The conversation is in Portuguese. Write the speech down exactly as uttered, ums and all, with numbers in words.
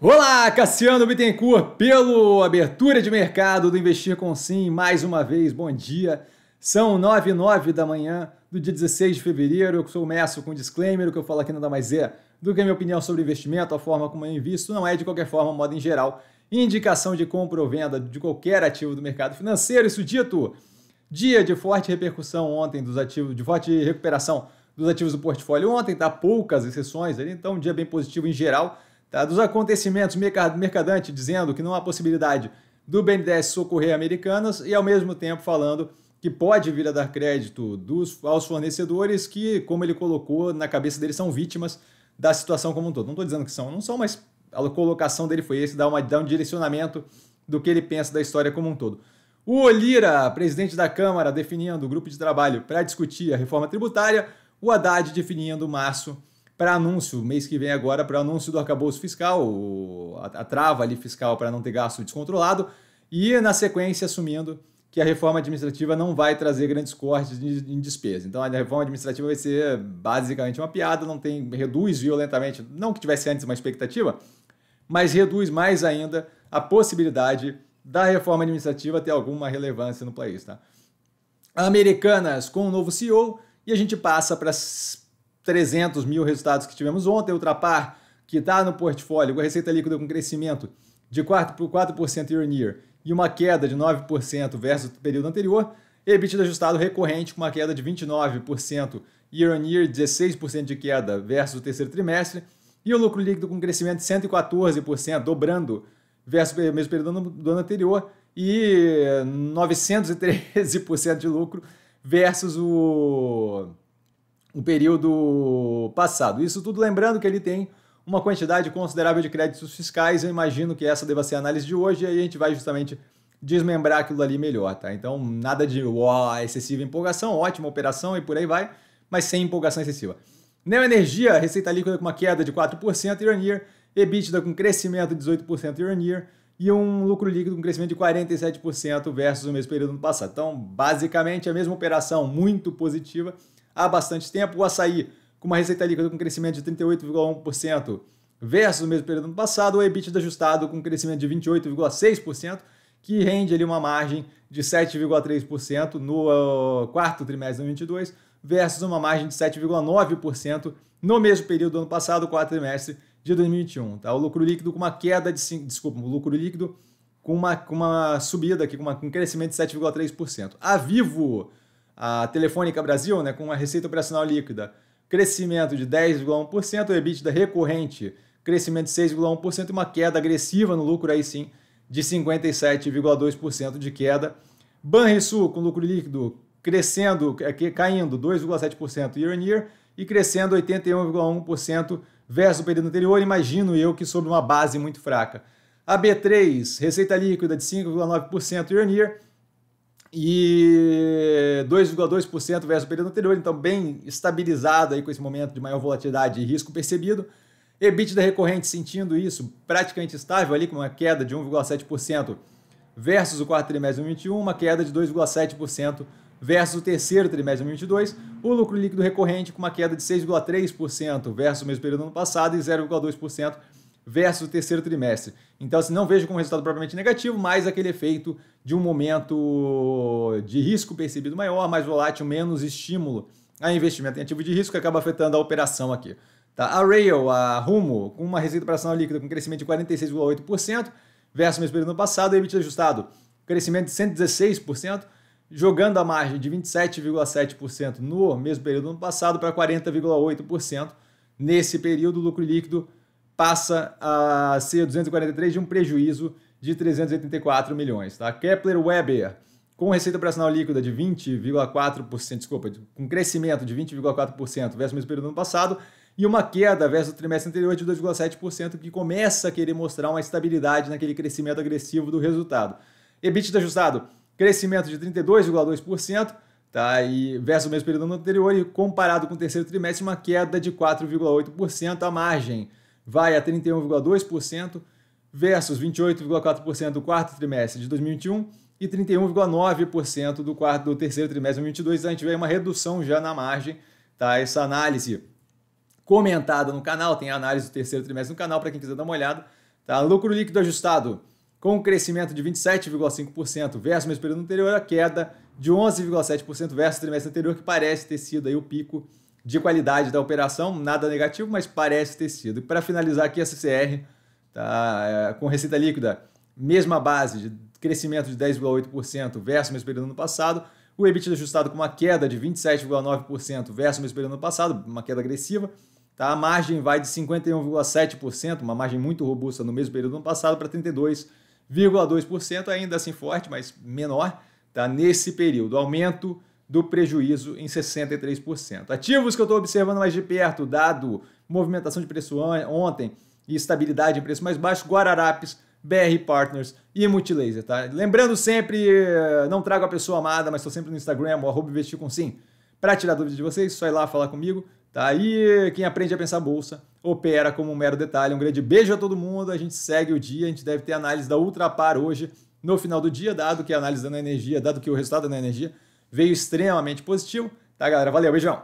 Olá, Cassiano Bittencourt, pelo abertura de mercado do Investir com Sim, mais uma vez, bom dia. São nove e nove da manhã do dia dezesseis de fevereiro, eu começo com um disclaimer, o que eu falo aqui nada mais é do que a minha opinião sobre investimento, a forma como eu invisto, não é de qualquer forma, modo em geral, indicação de compra ou venda de qualquer ativo do mercado financeiro. Isso dito, dia de forte repercussão ontem dos ativos, de forte recuperação dos ativos do portfólio ontem, tá? Poucas exceções ali, então um dia bem positivo em geral. Tá, dos acontecimentos, mercadante dizendo que não há possibilidade do B N D E S socorrer Americanas e, ao mesmo tempo, falando que pode vir a dar crédito dos, aos fornecedores que, como ele colocou, na cabeça dele são vítimas da situação como um todo. Não estou dizendo que são, não são, mas a colocação dele foi esse, dá, uma, dá um direcionamento do que ele pensa da história como um todo. O Lira, presidente da Câmara, definindo o grupo de trabalho para discutir a reforma tributária, o Haddad definindo março para anúncio, mês que vem agora, para anúncio do arcabouço fiscal, a, a trava ali fiscal para não ter gasto descontrolado, e na sequência assumindo que a reforma administrativa não vai trazer grandes cortes em despesa. Então a reforma administrativa vai ser basicamente uma piada, não tem, reduz violentamente, não que tivesse antes uma expectativa, mas reduz mais ainda a possibilidade da reforma administrativa ter alguma relevância no país. Tá? Americanas com o novo C E O, e a gente passa para trezentos mil resultados que tivemos ontem, Ultrapar, que está no portfólio, com a receita líquida com crescimento de quatro por quatro por cento year on year e uma queda de nove por cento versus o período anterior, EBITDA ajustado recorrente com uma queda de vinte e nove por cento year on year, dezesseis por cento de queda versus o terceiro trimestre, e o lucro líquido com crescimento de cento e quatorze por cento, dobrando versus o mesmo período do ano anterior, e novecentos e treze por cento de lucro versus o... o período passado. Isso tudo lembrando que ele tem uma quantidade considerável de créditos fiscais, eu imagino que essa deva ser a análise de hoje, e aí a gente vai justamente desmembrar aquilo ali melhor, tá? Então, nada de uau, excessiva empolgação, ótima operação e por aí vai, mas sem empolgação excessiva. Neoenergia, receita líquida com uma queda de quatro por cento year on year, EBITDA com crescimento de dezoito por cento year on year, e um lucro líquido com crescimento de quarenta e sete por cento versus o mesmo período do ano passado. Então, basicamente, a mesma operação muito positiva, há bastante tempo. O açaí com uma receita líquida com crescimento de trinta e oito vírgula um por cento versus o mesmo período do ano passado, o EBITDA ajustado com crescimento de vinte e oito vírgula seis por cento, que rende ali uma margem de sete vírgula três por cento no quarto trimestre de dois mil e vinte e dois versus uma margem de sete vírgula nove por cento no mesmo período do ano passado, quarto trimestre de dois mil e vinte e um. Tá? O lucro líquido com uma queda de cinco, desculpa, o lucro líquido com uma, com uma subida aqui, com, uma, com um crescimento de sete vírgula três por cento. A Vivo, a Telefônica Brasil, né, com uma receita operacional líquida, crescimento de dez vírgula um por cento, o EBITDA recorrente, crescimento de seis vírgula um por cento e uma queda agressiva no lucro, aí sim, de cinquenta e sete vírgula dois por cento de queda. Banrisul, com lucro líquido crescendo, caindo dois vírgula sete por cento year on year e crescendo oitenta e um vírgula um por cento versus o período anterior, imagino eu que sobre uma base muito fraca. A B três, receita líquida de cinco vírgula nove por cento year on year, e dois vírgula dois por cento versus o período anterior, então bem estabilizado aí com esse momento de maior volatilidade e risco percebido. EBITDA recorrente sentindo isso, praticamente estável ali com uma queda de um vírgula sete por cento versus o quarto trimestre de dois mil e vinte e um, uma queda de dois vírgula sete por cento versus o terceiro trimestre de dois mil e vinte e dois, o lucro líquido recorrente com uma queda de seis vírgula três por cento versus o mesmo período do ano passado e zero vírgula dois por cento versus o terceiro trimestre. Então, assim, não vejo como resultado propriamente negativo, mas aquele efeito de um momento de risco percebido maior, mais volátil, menos estímulo a investimento em ativo de risco, que acaba afetando a operação aqui. Tá? A Rail, a Rumo, com uma receita operacional líquida com crescimento de quarenta e seis vírgula oito por cento versus o mesmo período do ano passado, e EBITDA ajustado, crescimento de cento e dezesseis por cento, jogando a margem de vinte e sete vírgula sete por cento no mesmo período do ano passado para quarenta vírgula oito por cento. Nesse período, o lucro líquido passa a ser duzentos e quarenta e três de um prejuízo de trezentos e oitenta e quatro milhões. Tá? Kepler-Weber, com receita operacional líquida de vinte vírgula quatro por cento, desculpa, com crescimento de vinte vírgula quatro por cento versus o mesmo período do ano passado, e uma queda versus o trimestre anterior de dois vírgula sete por cento, que começa a querer mostrar uma estabilidade naquele crescimento agressivo do resultado. EBITDA ajustado, crescimento de trinta e dois vírgula dois por cento, tá? E versus o mesmo período do ano anterior, e comparado com o terceiro trimestre, uma queda de quatro vírgula oito por cento. A margem vai a trinta e um vírgula dois por cento versus vinte e oito vírgula quatro por cento do quarto trimestre de dois mil e vinte e um e trinta e um vírgula nove por cento do, quarto, do terceiro trimestre de dois mil e vinte e dois. A gente vê uma redução já na margem. Tá? Essa análise comentada no canal, tem a análise do terceiro trimestre no canal para quem quiser dar uma olhada. Tá? Lucro líquido ajustado com um crescimento de vinte e sete vírgula cinco por cento versus o mesmo período anterior, a queda de onze vírgula sete por cento versus o trimestre anterior, que parece ter sido aí o pico de qualidade da operação, nada negativo, mas parece ter sido. E para finalizar aqui a C C R, tá, é, com receita líquida, mesma base de crescimento de dez vírgula oito por cento versus o mesmo período ano passado, o EBITDA ajustado com uma queda de vinte e sete vírgula nove por cento versus o mesmo período ano passado, uma queda agressiva, tá? A margem vai de cinquenta e um vírgula sete por cento, uma margem muito robusta no mesmo período ano passado, para trinta e dois vírgula dois por cento, ainda assim forte, mas menor, tá? Nesse período, aumento do prejuízo em sessenta e três por cento. Ativos que eu estou observando mais de perto, dado movimentação de preço ontem e estabilidade em preço mais baixo, Guararapes, B R Partners e Multilaser. Tá? Lembrando sempre, não trago a pessoa amada, mas estou sempre no Instagram, o arroba Investir com Sim, para tirar dúvidas de vocês, só ir lá falar comigo. Tá? E quem aprende a pensar bolsa, opera como um mero detalhe. Um grande beijo a todo mundo, a gente segue o dia, a gente deve ter análise da Ultrapar hoje, no final do dia, dado que a análise da Neoenergia, dado que o resultado da Neoenergia veio extremamente positivo, tá galera? Valeu, beijão!